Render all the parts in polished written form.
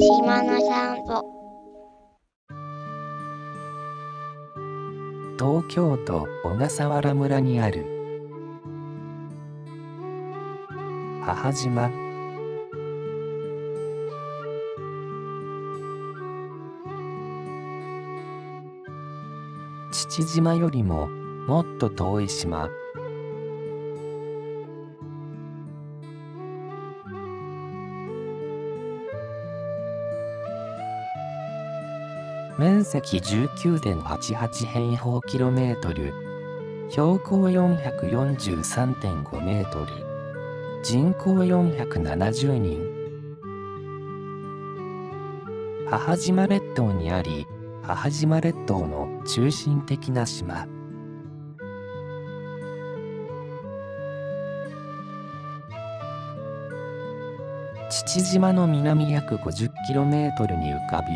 島の散歩。東京都小笠原村にある母島。父島よりももっと遠い島。面積 19.88 平方キロメートル、標高 443.5 メートル、人口470人。母島列島にあり、母島列島の中心的な島。父島の南約 50km に浮かび、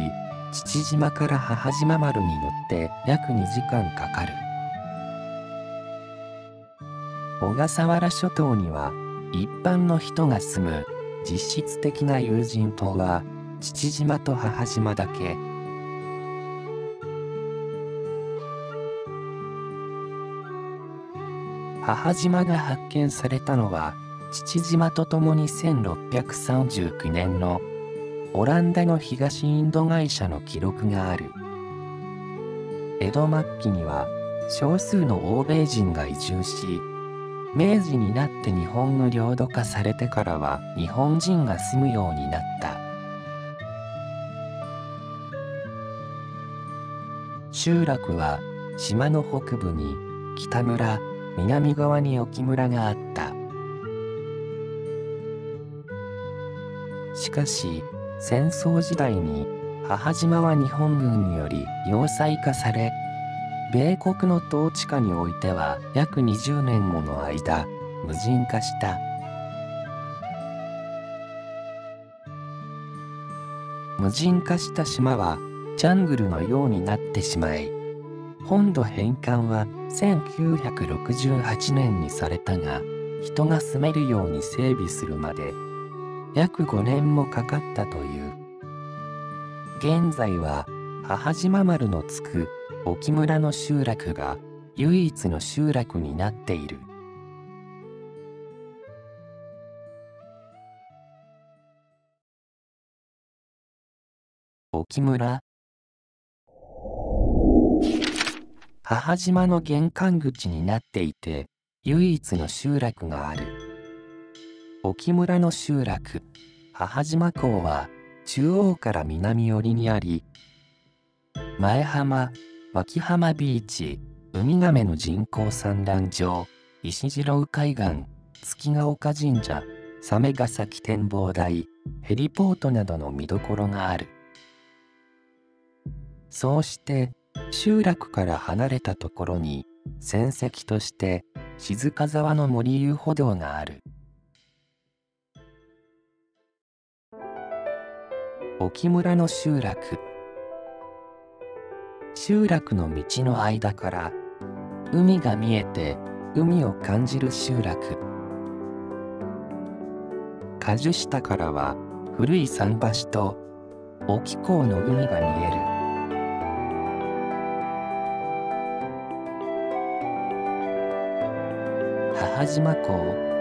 父島から母島丸に乗って約2時間かかる。小笠原諸島には一般の人が住む実質的な有人島は父島と母島だけ。母島が発見されたのは父島とともに1639年のオランダの東インド会社の記録がある。江戸末期には少数の欧米人が移住し、明治になって日本の領土化されてからは日本人が住むようになった。集落は島の北部に北村、南側に沖村があった。しかし、戦争時代に母島は日本軍により要塞化され、米国の統治下においては約20年もの間無人化した。無人化した島はジャングルのようになってしまい、本土返還は1968年にされたが、人が住めるように整備するまで約5年もかかったという。現在は母島丸のつく沖村の集落が唯一の集落になっている。沖村。母島の玄関口になっていて唯一の集落がある。沖村の集落、母島港は中央から南寄りにあり、前浜、脇浜ビーチ、ウミガメの人工産卵場、石白海岸、月ヶ丘神社、鮫ヶ崎展望台、ヘリポートなどの見どころがある。そうして集落から離れたところに戦跡として静香沢の森遊歩道がある。沖村の集落。集落の道の間から海が見えて海を感じる集落。果樹下からは古い桟橋と沖港の海が見える。母島港。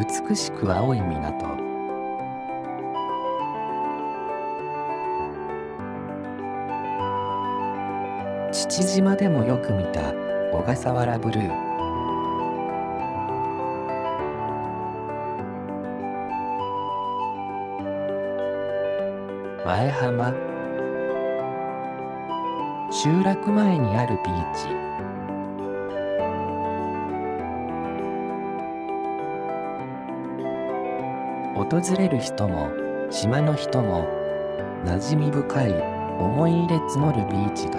美しく青い港。父島でもよく見た小笠原ブルー。前浜。集落前にあるビーチ。訪れる人も島の人も馴染み深い思い入れ募るビーチだ。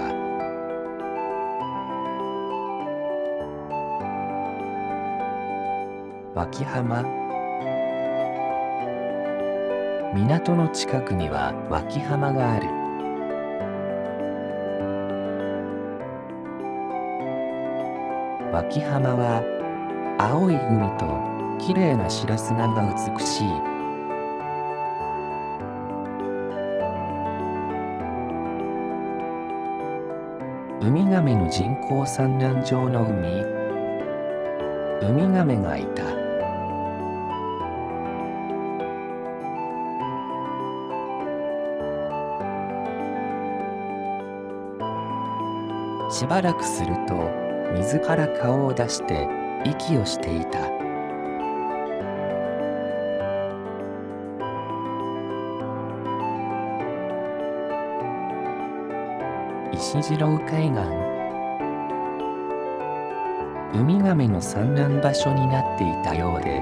脇浜。港の近くには脇浜がある。脇浜は青い海と綺麗な白砂が美しい。ウミガメの人工産卵場の海。ウミガメがいた。しばらくすると水から顔を出して息をしていた。石白海岸。ウミガメの産卵場所になっていたようで、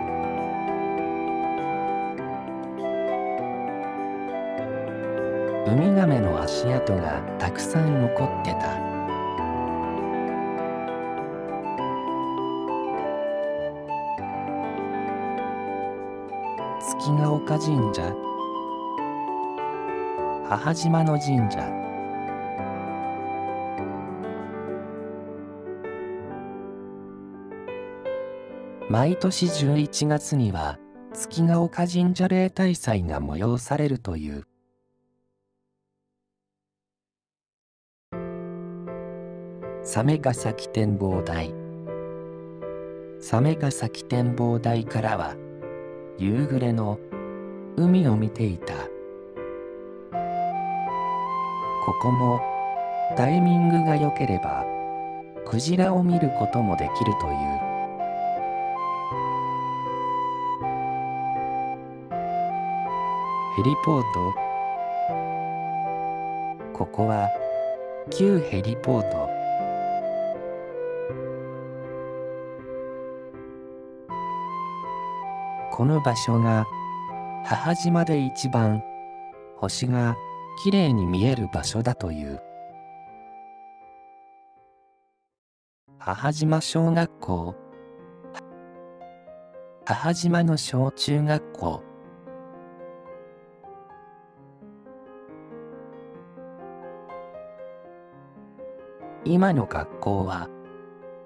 ウミガメの足跡がたくさん残ってた。月ヶ丘神社、母島の神社、毎年11月には月ヶ丘神社例大祭が催されるという。鮫ヶ崎展望台。鮫ヶ崎展望台からは夕暮れの海を見ていた。ここもタイミングが良ければクジラを見ることもできるという。ヘリポート。ここは旧ヘリポート。この場所が母島で一番星がきれいに見える場所だという。母島小学校、母島の小中学校、今の学校は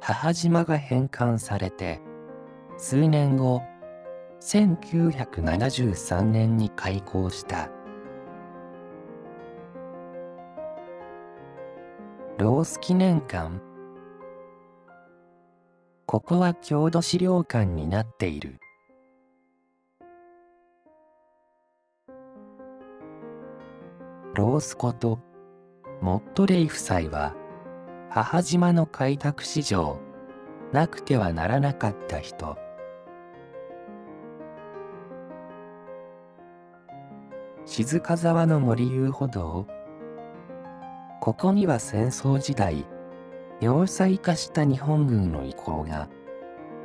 母島が返還されて数年後1973年に開校した。ロース記念館。ここは郷土資料館になっている。ロースことモットレイ夫妻は母島の開拓史上なくてはならなかった人。静香沢の森遊歩道。ここには戦争時代要塞化した日本軍の遺構が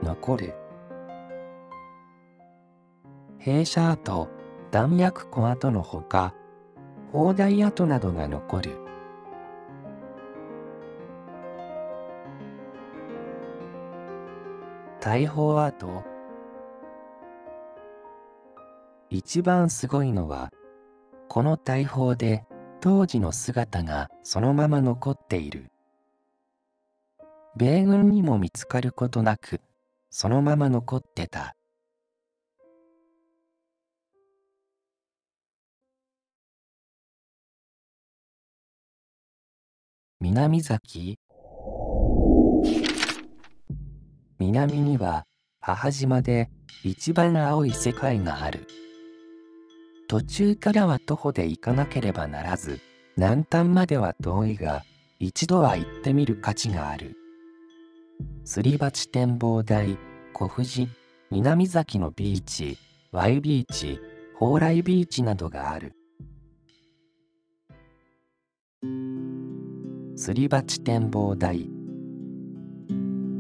残る。兵舎跡、弾薬庫跡のほか砲台跡などが残る。大砲跡。一番すごいのはこの大砲で当時の姿がそのまま残っている。米軍にも見つかることなくそのまま残ってた。南崎。南には母島で一番青い世界がある。途中からは徒歩で行かなければならず、南端までは遠いが一度は行ってみる価値がある。すり鉢展望台、小藤、南崎のビーチ、Yビーチ、蓬莱ビーチなどがある。すり鉢展望台。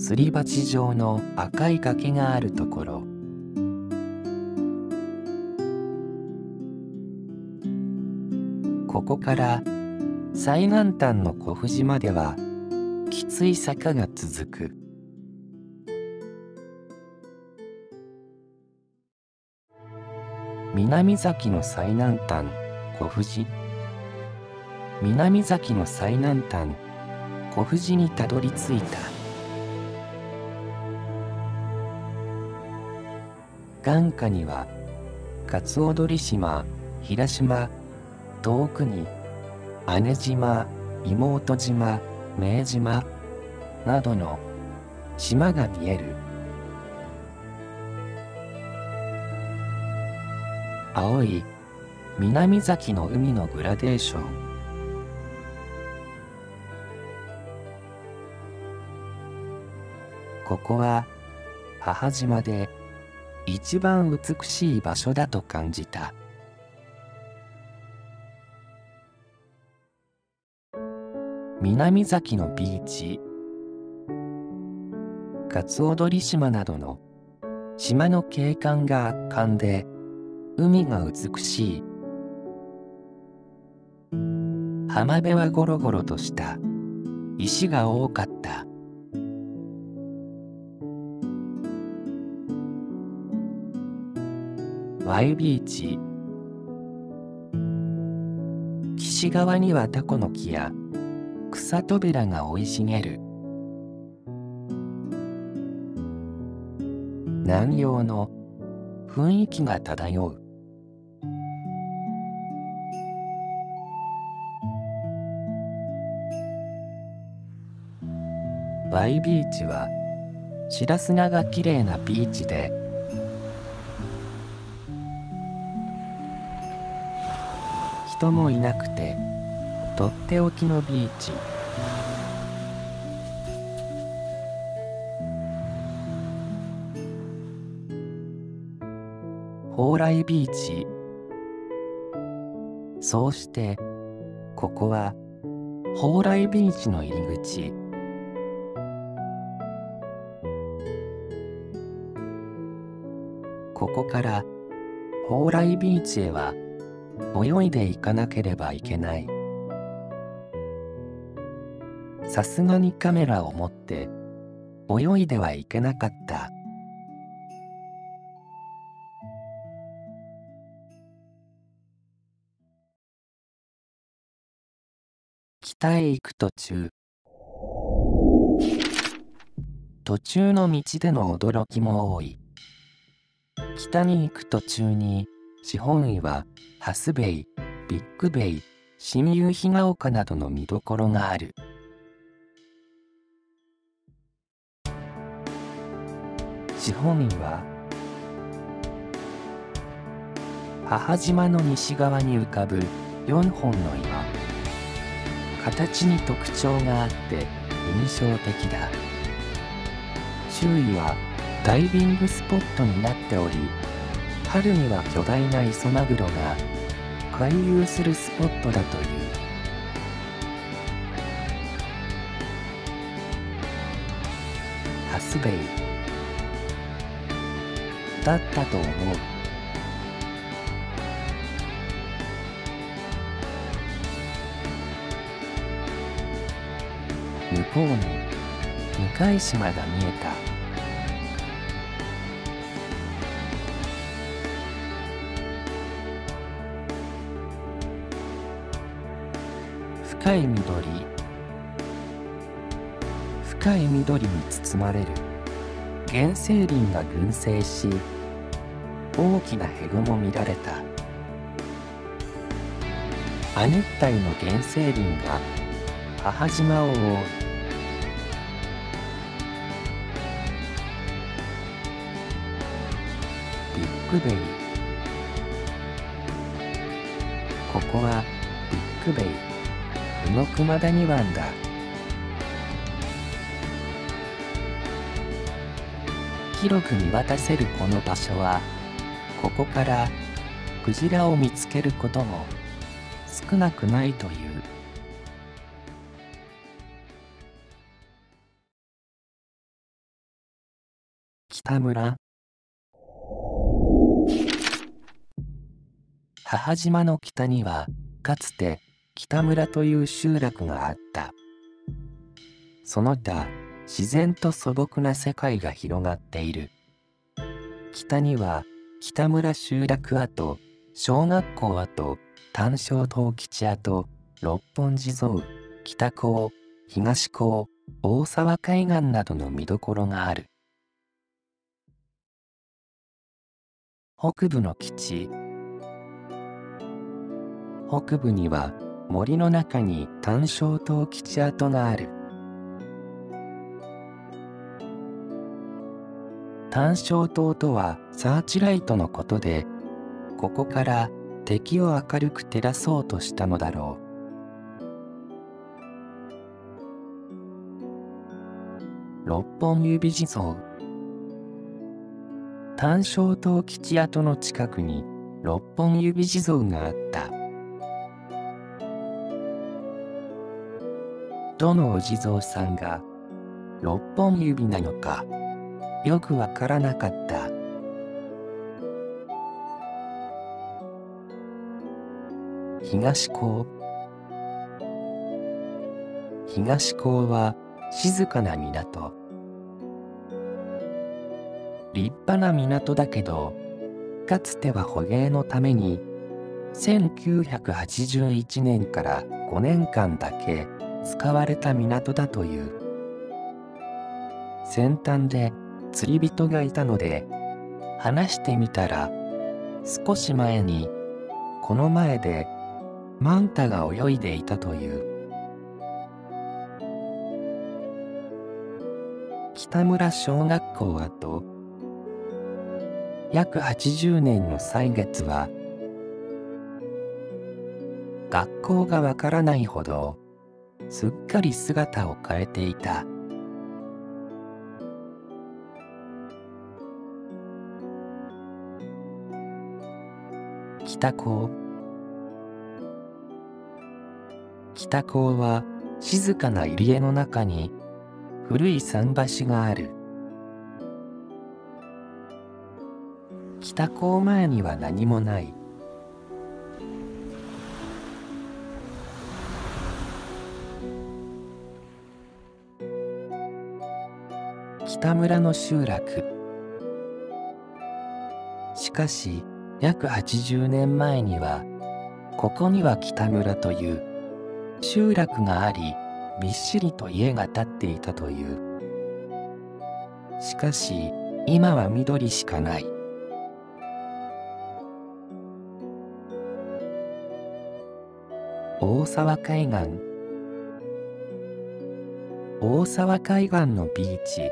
すり鉢状の赤い崖があるところ。ここから最南端の小藤まではきつい坂が続く。南崎の最南端、小藤。南崎の最南端、小藤にたどり着いた。眼下には鰹鳥島、平島、遠くに姉島、妹島、名島などの島が見える。青い南崎の海のグラデーション。ここは母島で一番美しい場所だと感じた。南崎のビーチ、鰹鳥島などの島の景観が圧巻で海が美しい。浜辺はゴロゴロとした石が多かった。ワイビーチ、岸側にはタコの木や草扉が生い茂る。南洋の雰囲気が漂う。ワイビーチは白砂がきれいなビーチで、人もいなくてとっておきのビーチ。蓬莱ビーチ。そうしてここは蓬莱ビーチの入り口。ここから蓬莱ビーチへは泳いでいかなければいけない。さすがにカメラを持って泳いではいけなかった。北へ行く途中の道での驚きも多い。北に行く途中に四本岩、ハスベイ、ビッグベイ、新夕日が丘などの見どころがある。四本岩、母島の西側に浮かぶ4本の岩。形に特徴があって印象的だ。周囲はダイビングスポットになっており、春には巨大なイソマグロが回遊するスポットだという。ハスベイだったと思う。向こうに向島が見えた。深い緑に包まれる原生林が群生し、大きなヘゴも見られた。亜熱帯の原生林が母島を覆う。ビッグベイ、ここはビッグベイの熊谷湾だ。広く見渡せるこの場所は、ここからクジラを見つけることも少なくないという。北村、母島の北にはかつて北村という集落があった。その他、自然と素朴な世界が広がっている。北には北村集落跡、小学校跡、丹生藤吉跡、六本地蔵、北港、東港、大沢海岸などの見どころがある。北部の基地。北部には森の中に単勝島基地跡がある。単勝島とはサーチライトのことで、ここから敵を明るく照らそうとしたのだろう。六本指地蔵。単勝島基地跡の近くに六本指地蔵があった。どのお地蔵さんが六本指なのかよくわからなかった。東港。東港は静かな港。立派な港だけど、かつては捕鯨のために1981年から5年間だけ使われた港だという。先端で釣り人がいたので話してみたら、少し前にこの前でマンタが泳いでいたという。北村小学校跡。約80年の歳月は、学校がわからないほどすっかり姿を変えていた。北港。北港は静かな入り江の中に古い桟橋がある。北港前には何もない。北村の集落。しかし約80年前にはここには北村という集落があり、びっしりと家が建っていたという。しかし今は緑しかない。大沢海岸。大沢海岸のビーチ。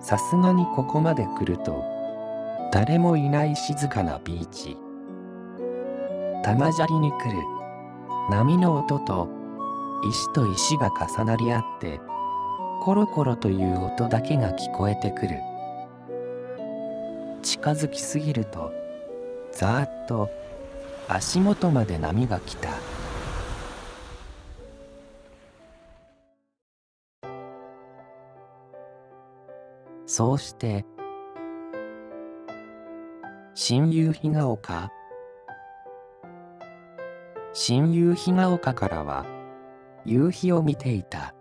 さすがにここまで来ると誰もいない静かなビーチ。玉砂利に来る波の音と石と石が重なり合ってコロコロという音だけが聞こえてくる。近づきすぎるとざーっと足元まで波が来た。そうして新夕日が丘。新夕日が丘からは夕日を見ていた。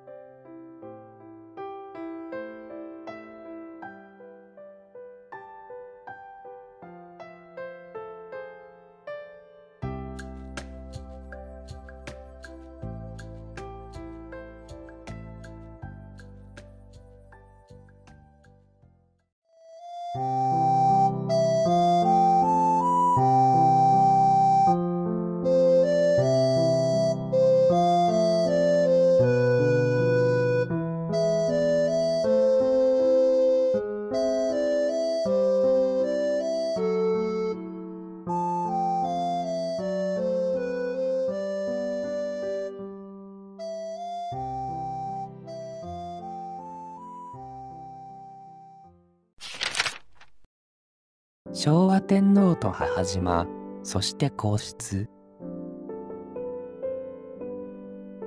昭和天皇と母島、そして皇室。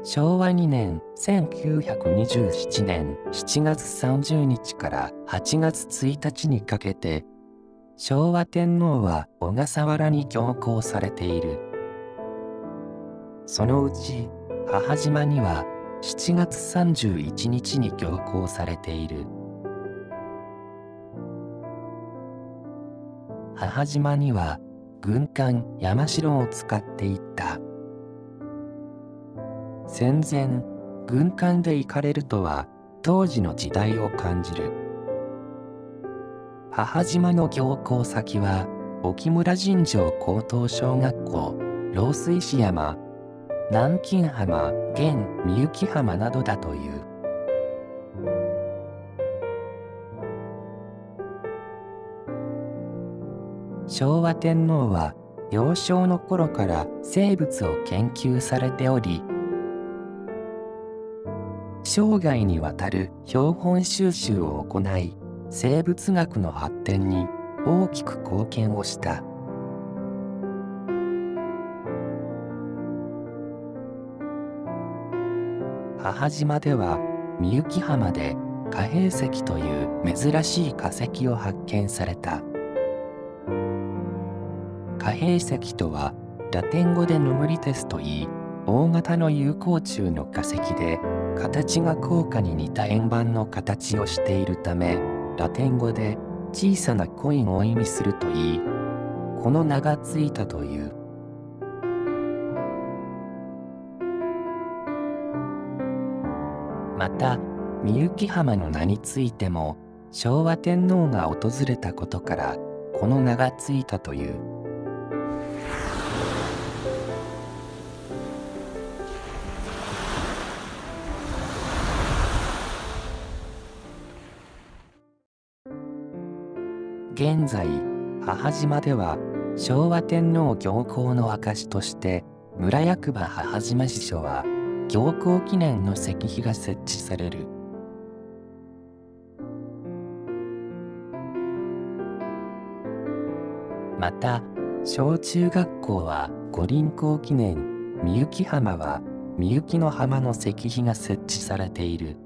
昭和2年1927年7月30日から8月1日にかけて、昭和天皇は小笠原に強行されている。そのうち母島には7月31日に強行されている。母島には軍艦山城を使っていった。戦前軍艦で行かれるとは当時の時代を感じる。母島の教行先は沖村尋常高等小学校、老水師山、南京浜、現御幸浜などだという。昭和天皇は幼少の頃から生物を研究されており、生涯にわたる標本収集を行い、生物学の発展に大きく貢献をした。母島では御幸浜で貨幣石という珍しい化石を発見された。貨幣石とはラテン語でヌムリテスといい、大型の有孔虫の化石で、形が硬貨に似た円盤の形をしているため、ラテン語で小さなコインを意味するといい、この名がついたという。また御幸浜の名についても、昭和天皇が訪れたことからこの名がついたという。現在、母島では昭和天皇行幸の証として村役場母島支所は行幸記念の石碑が設置される。また小中学校は五輪校記念、御幸浜は御幸の浜の石碑が設置されている。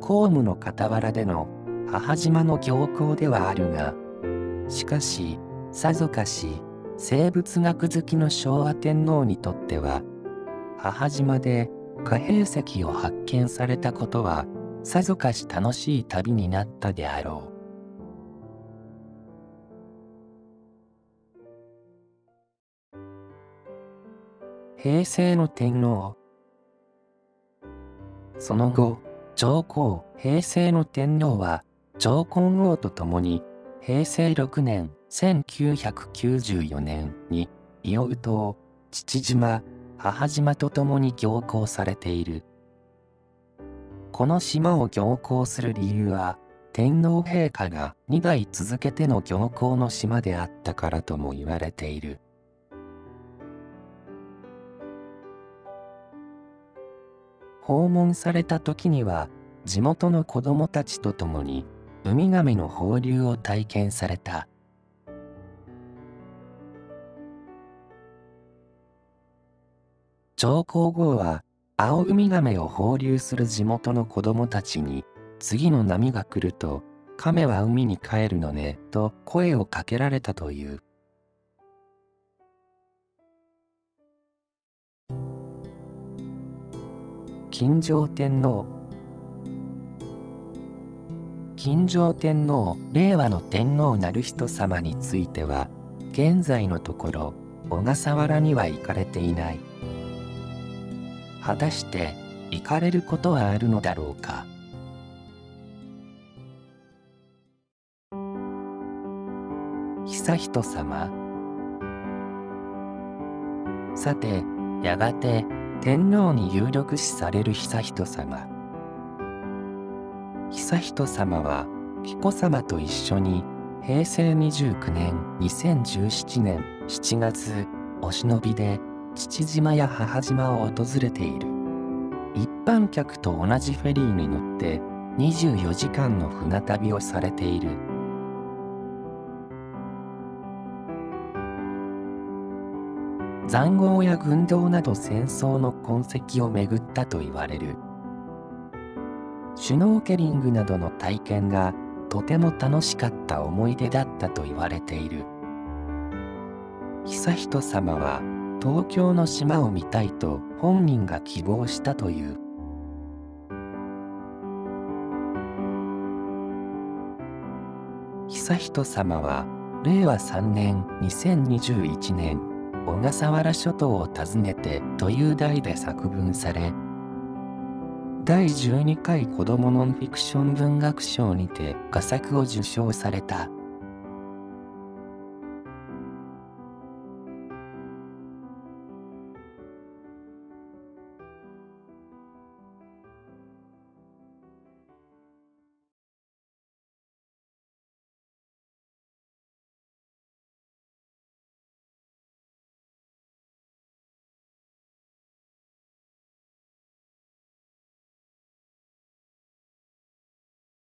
公務の傍らでの母島の行幸ではあるが、しかしさぞかし生物学好きの昭和天皇にとっては、母島で貨幣石を発見されたことはさぞかし楽しい旅になったであろう。平成の天皇。その後上皇、平成の天皇は上皇后と共に平成6年1994年に硫黄島、父島、母島と共に行幸されている。この島を行幸する理由は、天皇陛下が2代続けての行幸の島であったからとも言われている。訪問された時には、地元の子どもたちと共にウミガメの放流を体験された。上皇后は青ウミガメを放流する地元の子どもたちに、次の波が来ると亀は海に帰るのねと声をかけられたという。金城天皇。金城天皇、令和の天皇なる人様については、現在のところ小笠原には行かれていない。果たして行かれることはあるのだろうか。悠仁さま。さてやがて天皇に有力視される悠仁さま。悠仁さまは紀子さまと一緒に平成29年2017年7月、お忍びで父島や母島を訪れている。一般客と同じフェリーに乗って24時間の船旅をされている。塹壕や軍洞など戦争の痕跡を巡ったと言われる。シュノーケリングなどの体験がとても楽しかった思い出だったと言われている。悠仁さまは東京の島を見たいと本人が希望したという。悠仁さまは令和3年2021年小笠原諸島を訪ねてという題で作文され、第12回子どもノンフィクション文学賞にて画作を受賞された。